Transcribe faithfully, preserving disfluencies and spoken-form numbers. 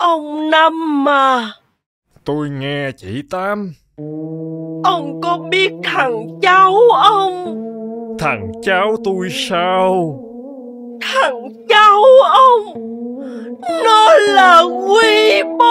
Ông Năm à. Tôi nghe chị Tám. Ông có biết thằng cháu ông? Thằng cháu tôi sao? Thằng cháu ông nó là Quý Báu.